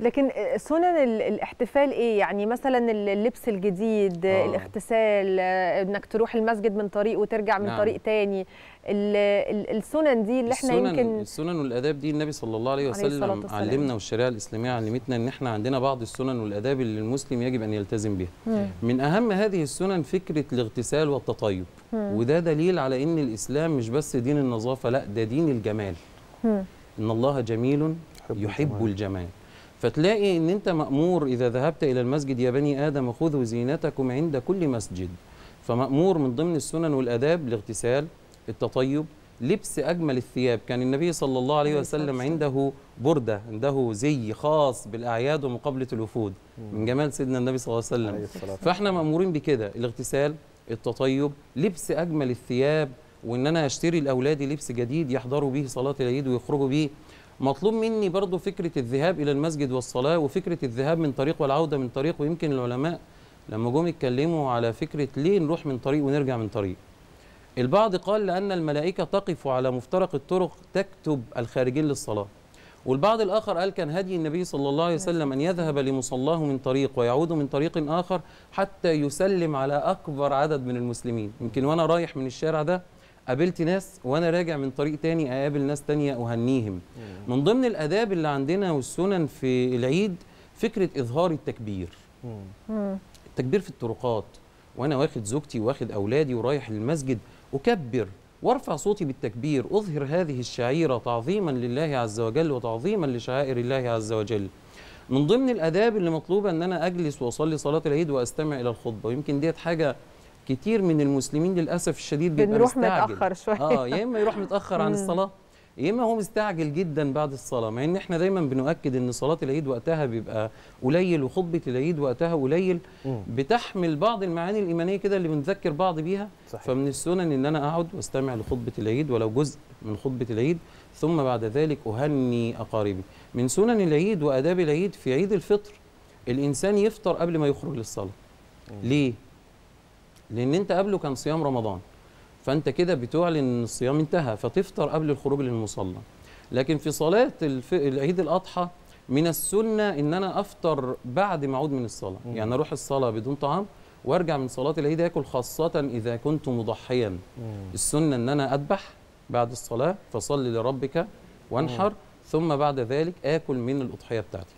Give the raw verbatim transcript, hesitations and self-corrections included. لكن سنن الاحتفال ايه؟ يعني مثلا اللبس الجديد، آه. الاغتسال، انك تروح المسجد من طريق وترجع من نعم. طريق تاني، السنن دي اللي احنا يمكن السنن والاداب دي النبي صلى الله عليه وسلم علمنا، والشريعه الاسلاميه علمتنا ان احنا عندنا بعض السنن والاداب اللي المسلم يجب ان يلتزم بها. مم. من اهم هذه السنن فكره الاغتسال والتطيب، مم. وده دليل على ان الاسلام مش بس دين النظافه، لا ده دين الجمال. مم. ان الله جميل يحب الجمال، فتلاقي ان انت مأمور اذا ذهبت الى المسجد يا بني ادم خذوا زينتكم عند كل مسجد، فمأمور من ضمن السنن والاداب الاغتسال، التطيب، لبس اجمل الثياب. كان النبي صلى الله عليه وسلم عنده برده، عنده زي خاص بالاعياد ومقابله الوفود من جمال سيدنا النبي صلى الله عليه وسلم. فاحنا مأمورين بكده، الاغتسال، التطيب، لبس اجمل الثياب، وان انا اشتري لاولادي لبس جديد يحضروا به صلاه العيد ويخرجوا به. مطلوب مني برضو فكرة الذهاب إلى المسجد والصلاة، وفكرة الذهاب من طريق والعودة من طريق. ويمكن العلماء لما جم يتكلموا على فكرة ليه نروح من طريق ونرجع من طريق، البعض قال لأن الملائكة تقف على مفترق الطرق تكتب الخارجين للصلاة، والبعض الآخر قال كان هدي النبي صلى الله عليه وسلم أن يذهب لمصلاه من طريق ويعود من طريق آخر حتى يسلم على أكبر عدد من المسلمين. يمكن وأنا رايح من الشارع ده قابلت ناس، وانا راجع من طريق تاني اقابل ناس تانية اهنيهم. من ضمن الاداب اللي عندنا والسنن في العيد فكره اظهار التكبير، التكبير في الطرقات، وانا واخد زوجتي واخد اولادي ورايح للمسجد اكبر وارفع صوتي بالتكبير، اظهر هذه الشعيره تعظيما لله عز وجل وتعظيما لشعائر الله عز وجل. من ضمن الاداب اللي مطلوبه ان انا اجلس واصلي صلاه العيد واستمع الى الخطبه، يمكن ديت حاجه كتير من المسلمين للاسف الشديد بيبقى مستعجل، متاخر شويه، اه يا اما يروح متاخر عن الصلاه، يا اما هو مستعجل جدا بعد الصلاه، مع ان احنا دايما بنؤكد ان صلاه العيد وقتها بيبقى قليل وخطبه العيد وقتها قليل، بتحمل بعض المعاني الايمانيه كده اللي بنذكر بعض بيها. صحيح. فمن السنن ان انا اقعد واستمع لخطبه العيد ولو جزء من خطبه العيد، ثم بعد ذلك اهني اقاربي. من سنن العيد واداب العيد في عيد الفطر الانسان يفطر قبل ما يخرج للصلاه. مم. ليه؟ لأن أنت قبله كان صيام رمضان، فأنت كده بتعلن أن الصيام انتهى، فتفطر قبل الخروج للمصلى. لكن في صلاة الف... العيد الأضحى من السنة أن أنا أفطر بعد ما أعود من الصلاة، مم. يعني أروح الصلاة بدون طعام وأرجع من صلاة العيد أكل، خاصة إذا كنت مضحيا. مم. السنة أن أنا أذبح بعد الصلاة، فصل لربك وانحر، مم. ثم بعد ذلك آكل من الأضحية بتاعتي.